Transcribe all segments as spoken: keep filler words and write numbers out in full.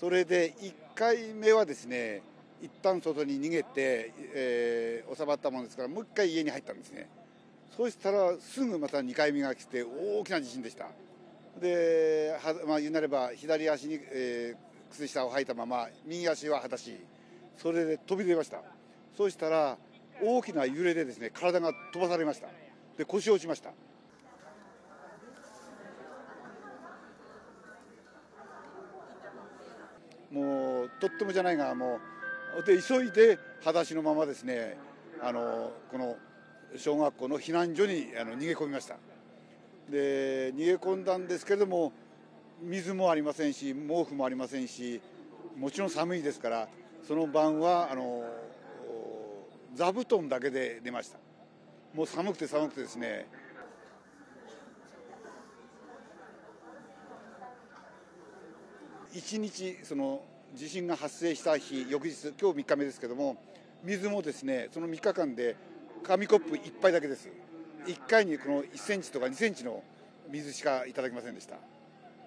それでいっかいめはですね、一旦外に逃げて、えー、収まったものですから、もういっかい家に入ったんですね。そうしたらすぐまたにかいめが来て大きな地震でした。で、はまあ、言うなれば左足に、えー、靴下を履いたまま、右足は裸足、それで飛び出ました。そうしたら大きな揺れでですね、体が飛ばされました。で、腰を打ちました。もうとってもじゃないが、もうで急いで裸足のままですね、あのこの小学校の避難所にあの逃げ込みました。で、逃げ込んだんですけれども、水もありませんし、毛布もありませんし、もちろん寒いですから、その晩はあの座布団だけで寝ました。もう寒くて寒くてですね。いちにち、その地震が発生した日、翌日、今日みっかめですけども、水もですね、そのみっかかんで紙コップいっぱいだけです。いっかいにこのいっセンチとかにセンチの水しかいただきませんでした。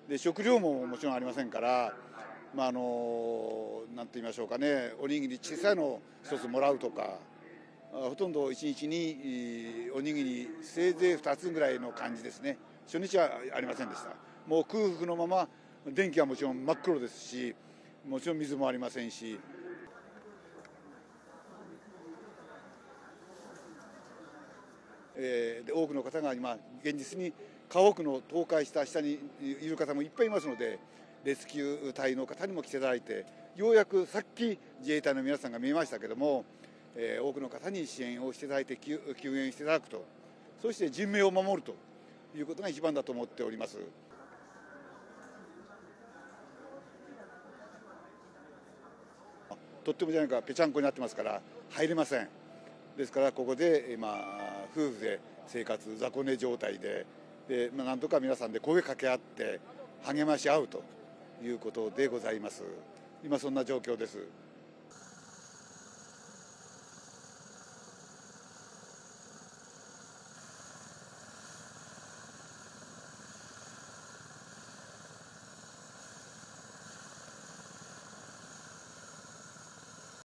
で、食料ももちろんありませんから、まあ、あのなんて言いましょうかね、おにぎり小さいのをひとつもらうとか、ほとんどいちにちにおにぎりせいぜいふたつぐらいの感じですね。初日はありませんでした。もう空腹のまま、電気はもちろん真っ黒ですし、もちろん水もありませんし、えー、で多くの方が今現実に家屋の倒壊した下にいる方もいっぱいいますので、レスキュー隊の方にも来ていただいて、ようやくさっき自衛隊の皆さんが見えましたけれども、えー、多くの方に支援をしていただいて、救援していただくと、そして人命を守るということが一番だと思っております。とってもじゃないかぺちゃんこになってますから入れません。ですからここで今夫婦で生活雑魚寝状態で、で、まあ、なんとか皆さんで声かけ合って励まし合うということでございます。今そんな状況です。